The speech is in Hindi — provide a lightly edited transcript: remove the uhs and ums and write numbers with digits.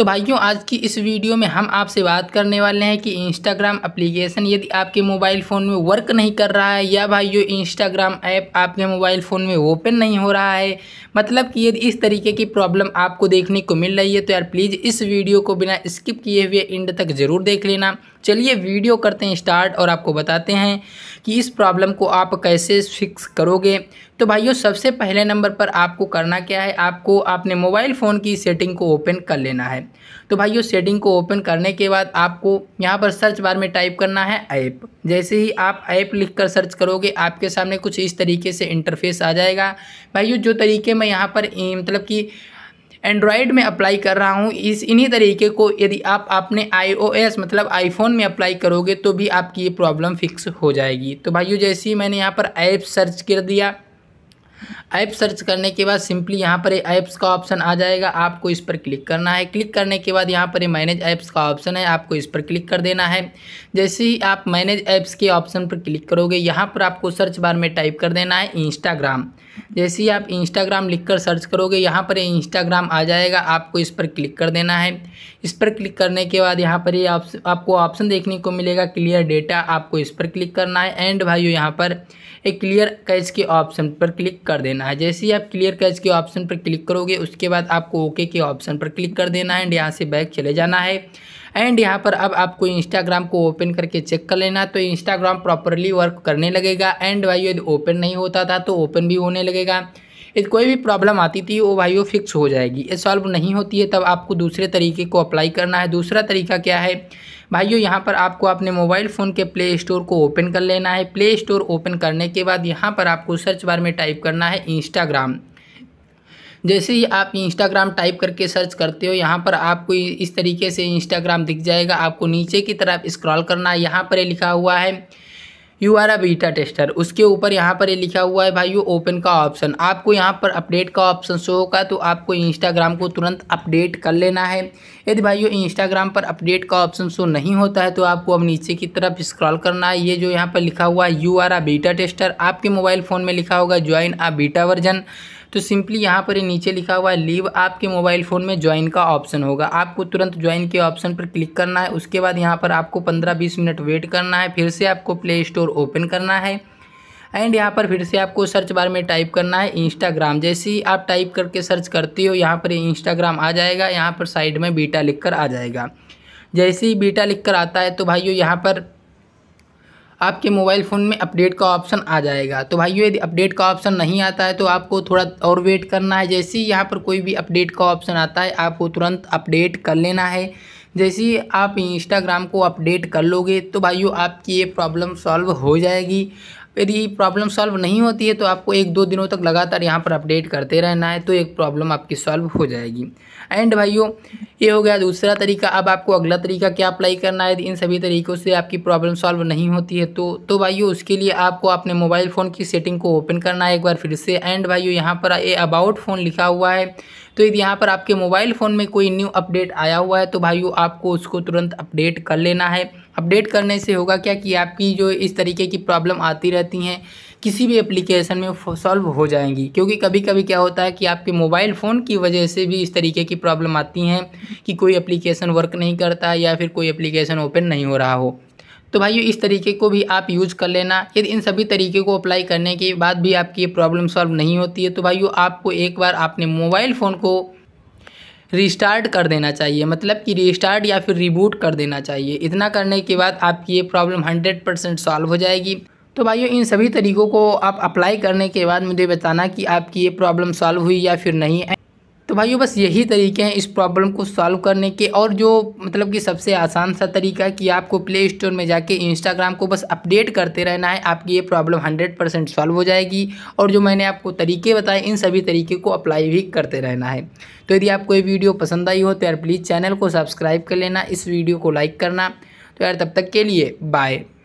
तो भाइयों आज की इस वीडियो में हम आपसे बात करने वाले हैं कि इंस्टाग्राम एप्लीकेशन यदि आपके मोबाइल फ़ोन में वर्क नहीं कर रहा है या भाइयों इंस्टाग्राम ऐप आपके मोबाइल फ़ोन में ओपन नहीं हो रहा है, मतलब कि यदि इस तरीके की प्रॉब्लम आपको देखने को मिल रही है तो यार प्लीज़ इस वीडियो को बिना स्किप किए हुए एंड तक ज़रूर देख लेना। चलिए वीडियो करते हैं स्टार्ट और आपको बताते हैं कि इस प्रॉब्लम को आप कैसे फिक्स करोगे। तो भाइयों सबसे पहले नंबर पर आपको करना क्या है, आपको अपने मोबाइल फ़ोन की सेटिंग को ओपन कर लेना है। तो भाइयों सेटिंग को ओपन करने के बाद आपको यहाँ पर सर्च बार में टाइप करना है ऐप। जैसे ही आप ऐप लिखकर सर्च करोगे आपके सामने कुछ इस तरीके से इंटरफेस आ जाएगा। भाइयों जो तरीके मैं यहाँ पर मतलब कि एंड्रॉयड में अप्लाई कर रहा हूँ इस इन्हीं तरीके को यदि आप अपने iOS मतलब आईफोन में अप्लाई करोगे तो भी आपकी ये प्रॉब्लम फिक्स हो जाएगी। तो भाइयों जैसे ही मैंने यहाँ पर ऐप सर्च कर दिया, ऐप सर्च करने के बाद सिंपली यहाँ पर ऐप्स का ऑप्शन आ जाएगा, आपको इस पर क्लिक करना है। क्लिक करने के बाद यहाँ पर मैनेज ऐप्स का ऑप्शन है, आपको इस पर क्लिक कर देना है। जैसे ही आप मैनेज ऐप्स के ऑप्शन पर क्लिक करोगे यहाँ पर आपको सर्च बार में टाइप कर देना है इंस्टाग्राम। जैसे ही आप इंस्टाग्राम लिखकर सर्च करोगे यहाँ पर इंस्टाग्राम आ जाएगा, आपको इस पर क्लिक कर देना है। इस पर क्लिक करने के बाद यहाँ पर आपको ऑप्शन देखने को मिलेगा क्लियर डेटा, आपको इस पर क्लिक करना है एंड भाइयों यहाँ पर एक क्लियर कैश के ऑप्शन पर क्लिक कर देना है। जैसे ही आप क्लियर कैश के ऑप्शन पर क्लिक करोगे उसके बाद आपको ओके के ऑप्शन पर क्लिक कर देना है एंड यहाँ से बैक चले जाना है। एंड यहाँ पर अब आपको इंस्टाग्राम को ओपन करके चेक कर लेना, तो इंस्टाग्राम प्रॉपरली वर्क करने लगेगा। एंड भाइयों यदि ओपन नहीं होता था तो ओपन भी होने लगेगा। यदि कोई भी प्रॉब्लम आती थी वो भाइयों फिक्स हो जाएगी। ये सॉल्व नहीं होती है तब आपको दूसरे तरीके को अप्लाई करना है। दूसरा तरीका क्या है भाइयों, यहाँ पर आपको अपने मोबाइल फ़ोन के प्ले स्टोर को ओपन कर लेना है। प्ले स्टोर ओपन करने के बाद यहाँ पर आपको सर्च बार में टाइप करना है इंस्टाग्राम। जैसे ही आप इंस्टाग्राम टाइप करके सर्च करते हो यहाँ पर आपको इस तरीके से इंस्टाग्राम दिख जाएगा। आपको नीचे की तरफ स्क्रॉल करना है, यहाँ पर ये लिखा हुआ है you are a beta tester, उसके ऊपर यहाँ पर ये लिखा हुआ है भाइयों ओपन का ऑप्शन। आपको यहाँ पर अपडेट का ऑप्शन शो होगा तो आपको इंस्टाग्राम को तुरंत अपडेट कर लेना है। यदि भाइयों इंस्टाग्राम पर अपडेट का ऑप्शन शो नहीं होता है तो आपको अब नीचे की तरफ स्क्रॉल करना है। ये जो यहाँ पर लिखा हुआ है you are a beta tester, आपके मोबाइल फ़ोन में लिखा होगा ज्वाइन अ बीटा वर्जन, तो सिंपली यहाँ पर नीचे लिखा हुआ है लीव, आपके मोबाइल फ़ोन में ज्वाइन का ऑप्शन होगा, आपको तुरंत ज्वाइन के ऑप्शन पर क्लिक करना है। उसके बाद यहाँ पर आपको 15-20 मिनट वेट करना है, फिर से आपको प्ले स्टोर ओपन करना है एंड यहाँ पर फिर से आपको सर्च बार में टाइप करना है इंस्टाग्राम। जैसे ही आप टाइप करके सर्च करते हो यहाँ पर इंस्टाग्राम आ जाएगा, यहाँ पर साइड में बीटा लिख कर आ जाएगा। जैसे ही बीटा लिख कर आता है तो भाइयों यहाँ पर आपके मोबाइल फ़ोन में अपडेट का ऑप्शन आ जाएगा। तो भाइयों यदि अपडेट का ऑप्शन नहीं आता है तो आपको थोड़ा और वेट करना है। जैसे ही यहाँ पर कोई भी अपडेट का ऑप्शन आता है आपको तुरंत अपडेट कर लेना है। जैसे ही आप इंस्टाग्राम को अपडेट कर लोगे तो भाइयों आपकी ये प्रॉब्लम सॉल्व हो जाएगी। यदि प्रॉब्लम सॉल्व नहीं होती है तो आपको 1-2 दिनों तक लगातार यहाँ पर अपडेट करते रहना है तो एक प्रॉब्लम आपकी सॉल्व हो जाएगी। एंड भाइयों ये हो गया दूसरा तरीका। अब आपको अगला तरीका क्या अप्लाई करना है। यदि इन सभी तरीक़ों से आपकी प्रॉब्लम सॉल्व नहीं होती है तो भाइयों उसके लिए आपको अपने मोबाइल फ़ोन की सेटिंग को ओपन करना है एक बार फिर से। एंड भाइयों यहाँ पर ये अबाउट फ़ोन लिखा हुआ है, तो यदि यहाँ पर आपके मोबाइल फ़ोन में कोई न्यू अपडेट आया हुआ है तो भाइयों आपको उसको तुरंत अपडेट कर लेना है। अपडेट करने से होगा क्या कि आपकी जो इस तरीके की प्रॉब्लम आती रहती हैं किसी भी एप्लीकेशन में सॉल्व हो जाएंगी, क्योंकि कभी कभी क्या होता है कि आपके मोबाइल फ़ोन की वजह से भी इस तरीके की प्रॉब्लम आती हैं कि कोई एप्लीकेशन वर्क नहीं करता या फिर कोई एप्लीकेशन ओपन नहीं हो रहा हो। तो भाइयों इस तरीके को भी आप यूज़ कर लेना। यदि इन सभी तरीके को अप्लाई करने के बाद भी आपकी ये प्रॉब्लम सॉल्व नहीं होती है तो भाइयों आपको एक बार अपने मोबाइल फ़ोन को रीस्टार्ट कर देना चाहिए, मतलब कि रीस्टार्ट या फिर रिबूट कर देना चाहिए। इतना करने के बाद आपकी ये प्रॉब्लम 100% सॉल्व हो जाएगी। तो भाइयों इन सभी तरीक़ों को आप अप्लाई करने के बाद मुझे बताना कि आपकी ये प्रॉब्लम सॉल्व हुई या फिर नहीं। तो भाइयों बस यही तरीके हैं इस प्रॉब्लम को सॉल्व करने के। और जो मतलब कि सबसे आसान सा तरीका है कि आपको प्ले स्टोर में जाके इंस्टाग्राम को बस अपडेट करते रहना है, आपकी ये प्रॉब्लम 100% सॉल्व हो जाएगी। और जो मैंने आपको तरीके बताए इन सभी तरीके को अप्लाई भी करते रहना है। तो यदि आपको ये वीडियो पसंद आई हो तो यार प्लीज़ चैनल को सब्सक्राइब कर लेना, इस वीडियो को लाइक करना। तो यार तब तक के लिए बाय।